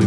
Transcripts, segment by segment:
We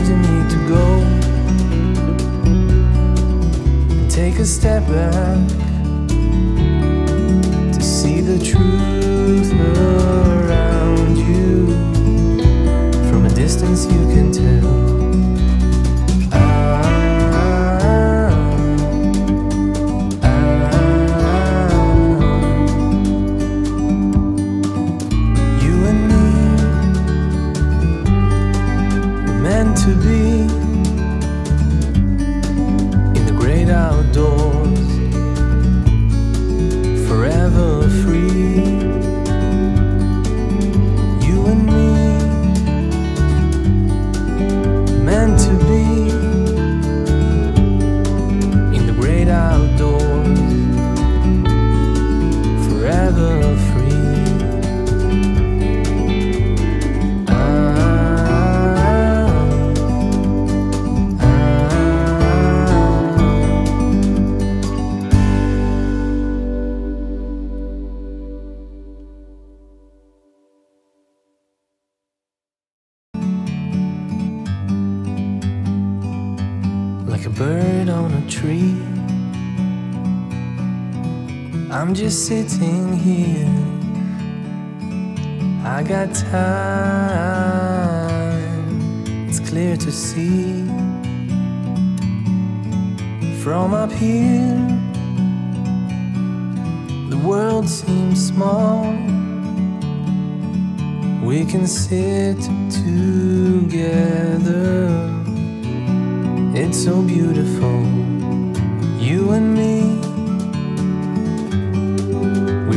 You need to go and take a step back to see the truth around you. From a distance you can tell. To be in the great outdoors, forever free. You and me, meant to be in the great outdoors, forever free. Like a bird on a tree, I'm just sitting here, I got time. It's clear to see from up here, the world seems small. We can sit together, it's so beautiful, you and me. We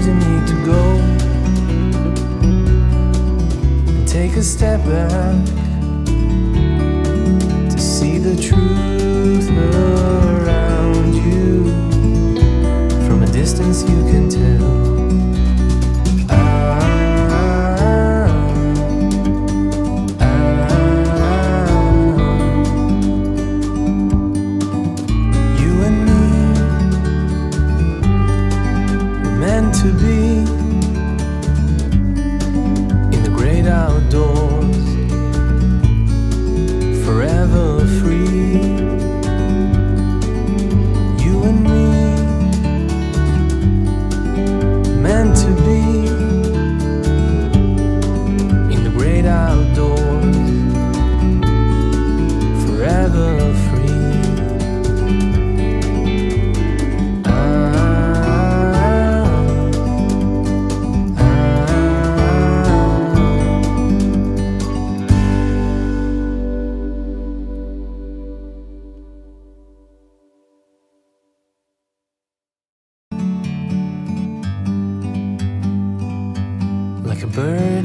You need to go and take a step back to see the truth around you. From a distance you can tell. To be in the great outdoors, forever free. You and me, meant to be in the great outdoors, forever free. Like a bird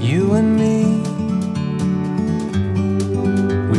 you and me. We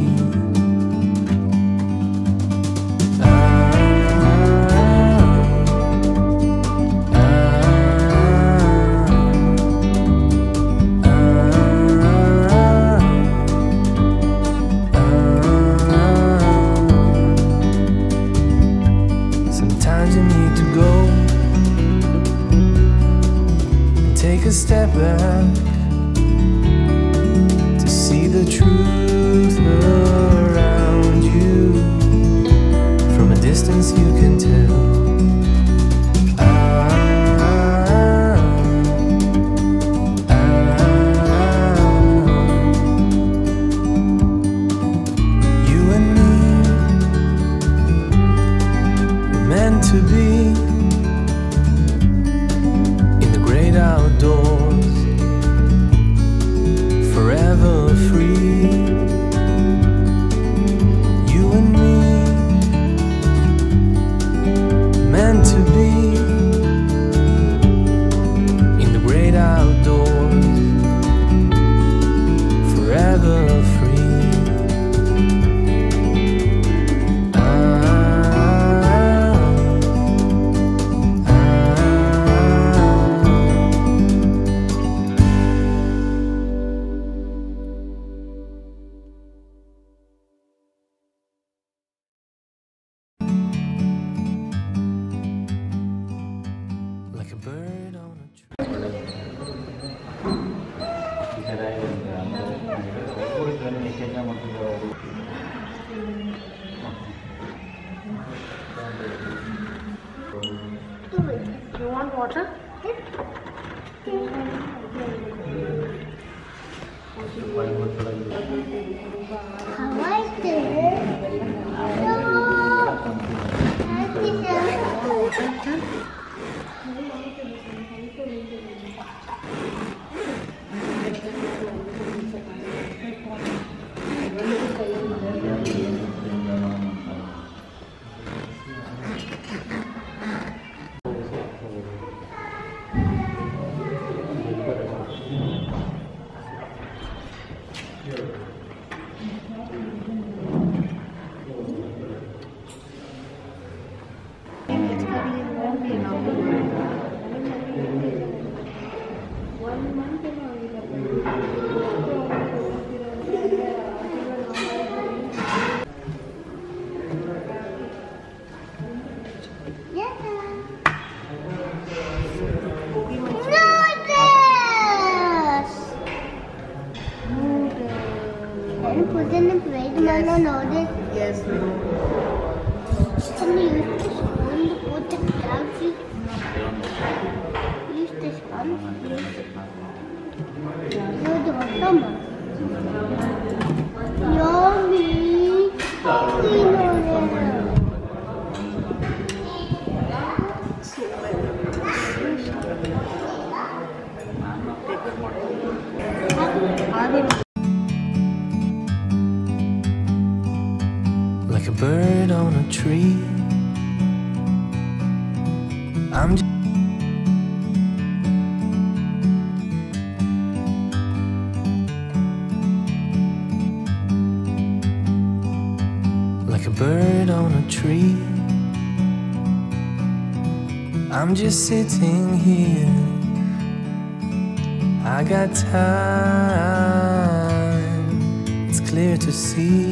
Sometimes you need to go. Take a step back to see the truth around you. From a distance you can tell. Outdoors, forever free. You want water? I like like a bird on a tree. I'm just like a bird on a tree. I'm just sitting here. I got time, it's clear to see.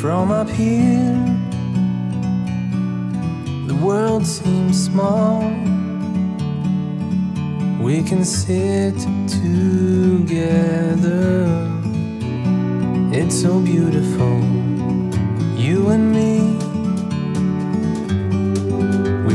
From up here, the world seems small. We can sit together, it's so beautiful, you and me. We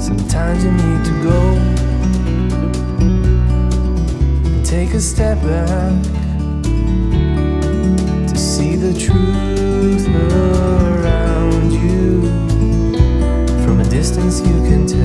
Sometimes you need to go, take a step back to see the truth around you. From a distance you can tell.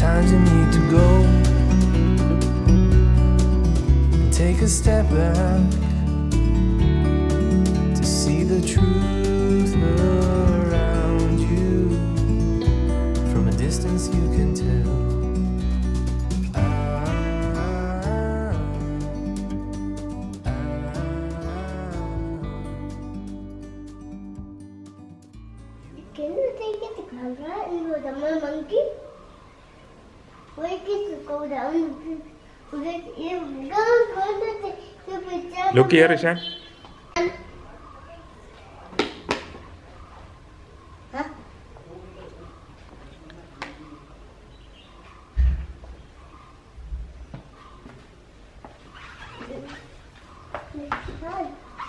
Sometimes you need to go and take a step back to see the truth around you. From a distance you can tell. Can you take it to camera and with a monkey? Look here, Ishan. Huh?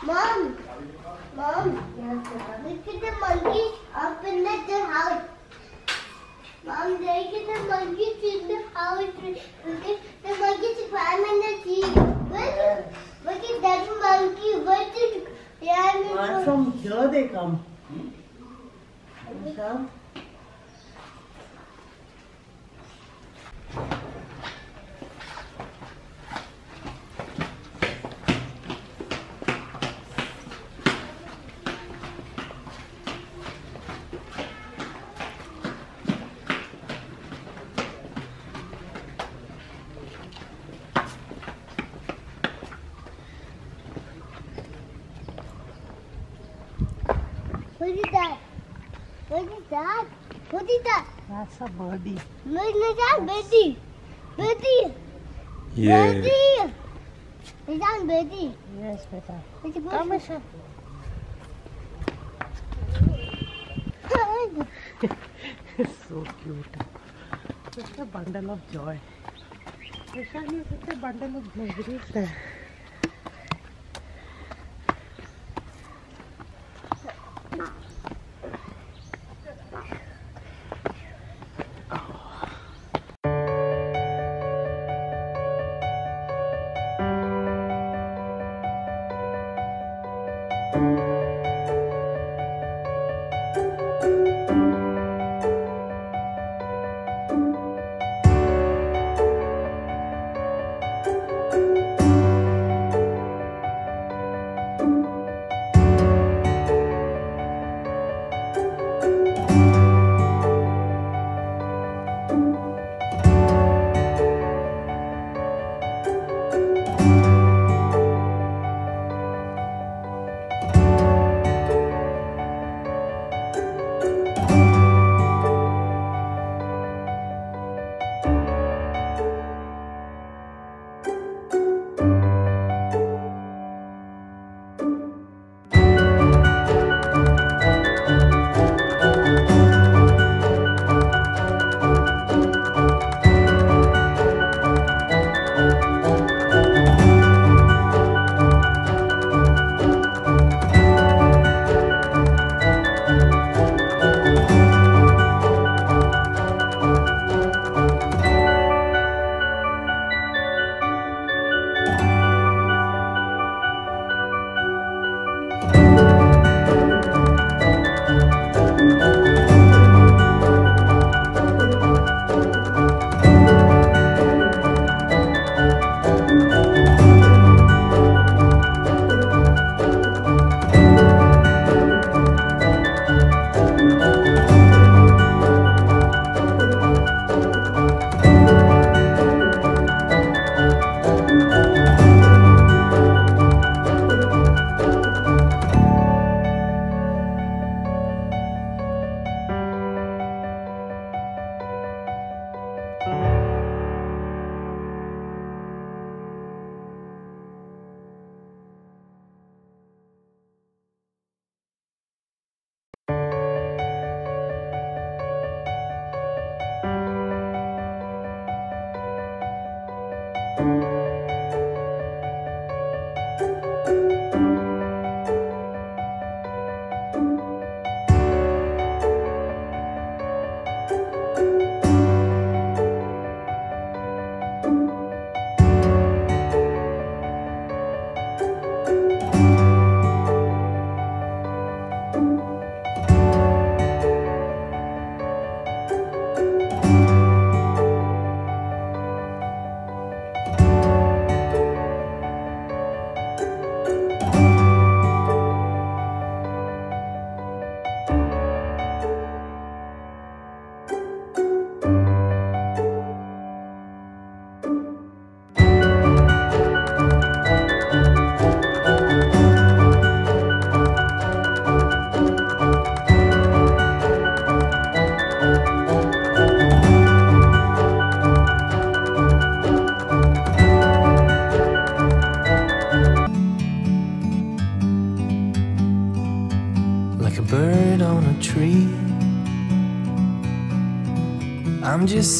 Mom! Look at the monkey up in the house. Mom, they get the monkey in the house. Look at the monkey's climb in the tree. Look at that monkey. What is that? From here they come. Come. What is that? What is that? What is that? That's a birdie. What is that? Birdie. Birdie. Yeah. Birdie. Is that birdie? Yes, beta. It's a birdie. Come, Ishan. It's so cute. It's a bundle of joy. Ishan, you put a bundle of memories there. I'm just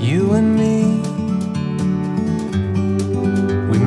you and me. We're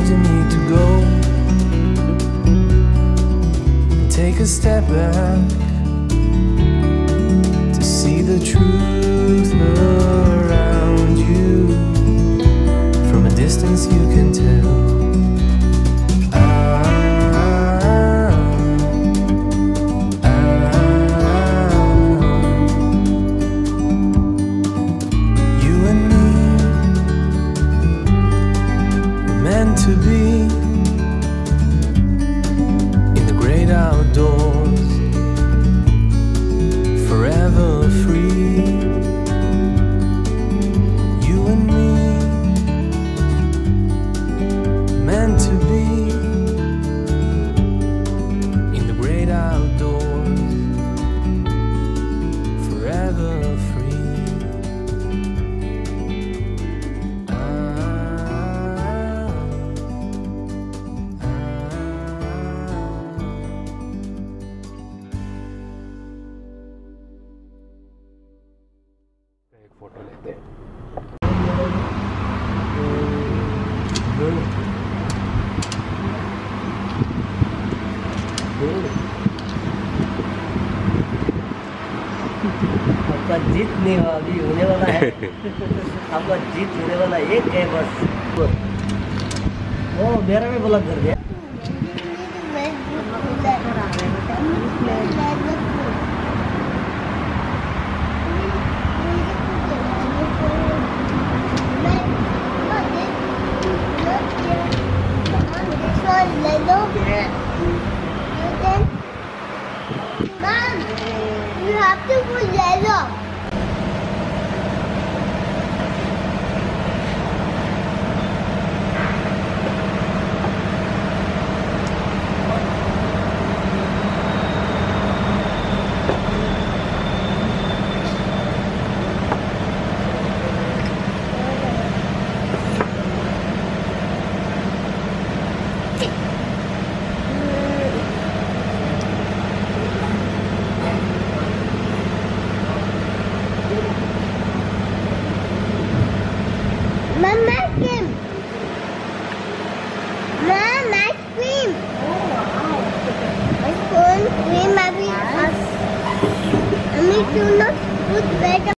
You need to go and take a step back to see the truth around you. From a distance you can tell. To be in the great outdoors, forever free. You and me, meant to be in the great outdoors, forever free. Photo लेते हैं आपका जीत नहीं अभी होने वाला है आपका जीत होने वाला एक है बस। वो मेरा भी ब्लॉक कर दिया। You have to go yellow. Do not put better.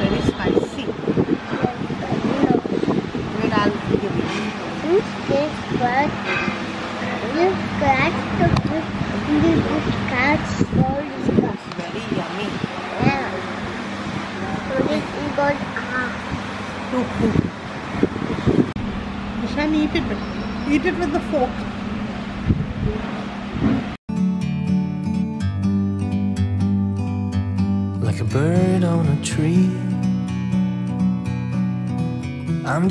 Very spicy. Wait, I'll give it. You take first. You crack the food. You crack all the stuff. Very yummy. Yeah. So this is called tofu. Nishan, eat it with the fork. Like a bird on a tree, I'm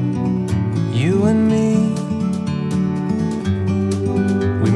you and me. We're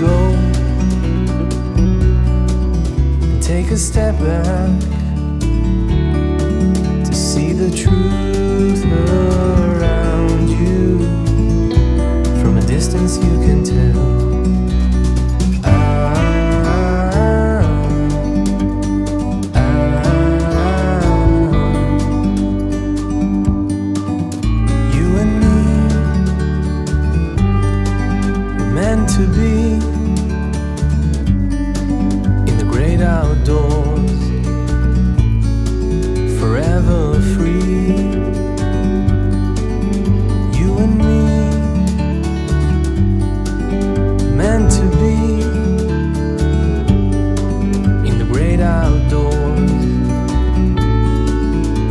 go and take a step back to see the truth around you. From a distance you can tell. To be in the great outdoors, forever free. You and me, meant to be in the great outdoors,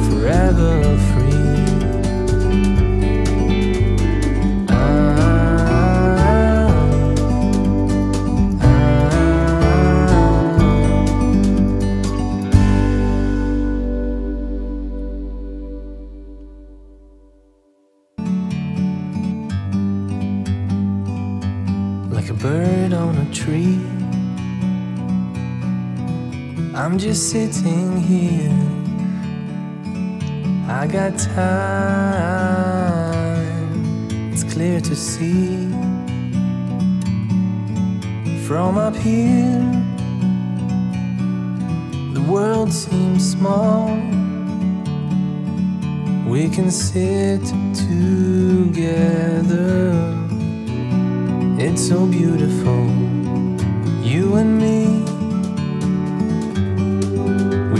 forever free. Like a bird on a tree, I'm just sitting here. I got time, it's clear to see. From up here, the world seems small. We can sit together, it's so beautiful. You and me, we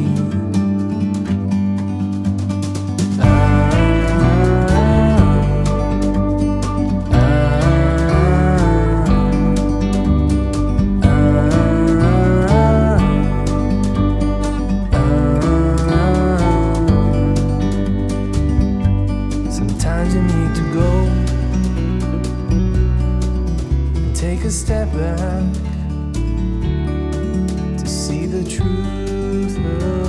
You need to go and take a step back to see the truth.